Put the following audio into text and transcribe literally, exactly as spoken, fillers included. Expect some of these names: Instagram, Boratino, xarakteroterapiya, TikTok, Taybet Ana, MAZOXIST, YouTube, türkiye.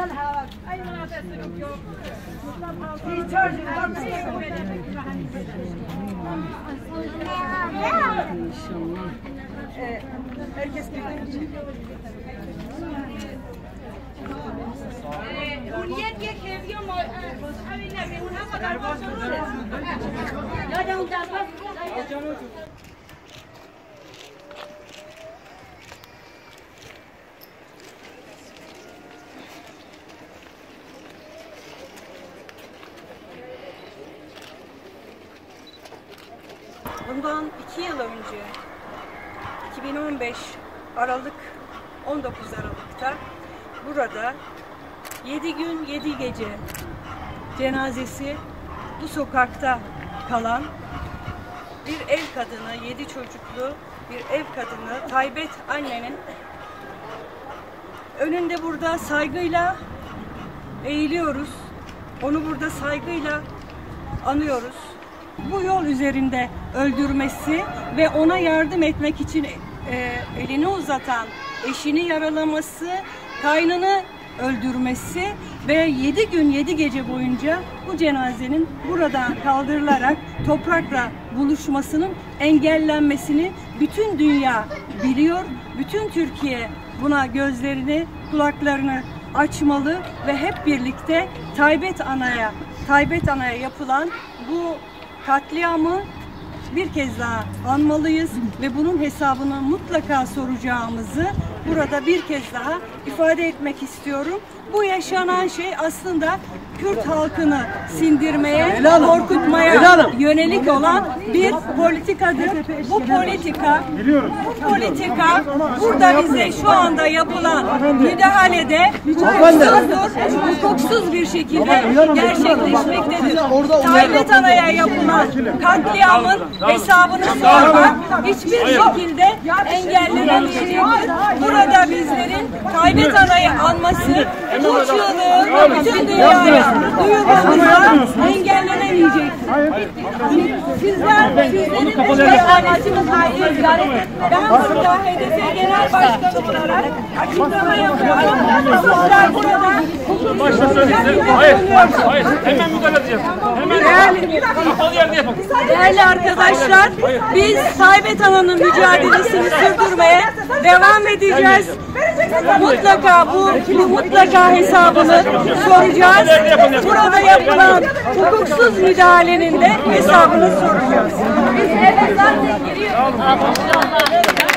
İnşallah. Herkes bilir. Uliyet ye keviyor mu? Abi ne? Ona kadar başlıyor. Ya da ondan başlıyor. Bundan iki yıl önce, iki bin on beş Aralık, on dokuz Aralık'ta burada yedi gün yedi gece cenazesi bu sokakta kalan bir ev kadını, yedi çocuklu bir ev kadını Taybet annenin önünde burada saygıyla eğiliyoruz. Onu burada saygıyla anıyoruz. Bu yol üzerinde öldürmesi ve ona yardım etmek için e, elini uzatan eşini yaralaması, kaynını öldürmesi ve yedi gün yedi gece boyunca bu cenazenin buradan kaldırılarak toprakla buluşmasının engellenmesini bütün dünya biliyor. Bütün Türkiye buna gözlerini, kulaklarını açmalı ve hep birlikte Taybet Ana'ya, Taybet Ana'ya yapılan bu katliamı bir kez daha anmalıyız ve bunun hesabını mutlaka soracağımızı burada bir kez daha ifade etmek istiyorum. Bu yaşanan şey aslında Kürt halkını sindirmeye, korkutmaya yönelik olan bir politikadır. Bu politika, bu politika burada bize şu anda yapılan müdahalede hukuksuzdur, hukuksuz bir şekilde gerçekleşmektedir. Taybet Ana'ya yapılan katliamın hesabını sormak hiçbir şekilde engellenemeyecektir. Burada bizlerin Taybet Ana'yı anması, uçluluğun bütün dünyaya duyurmamızdan engellenemeyecek. Sizler, sizlerin de amacımız haline ziyaret et. Ben burada H D P Genel Başkanı olarak açıklama yapıyorum. Sizler burada hemen müdahale edeceğiz. Değerli arkadaşlar, biz Taybet Ana'nın mücadelesini sürdürmeye devam edeceğiz. Mutlaka bu, bu mutlaka hesabını soracağız. Burada yapılan hukuksuz müdahalenin de hesabını soracağız. Biz evet zaten giriyoruz.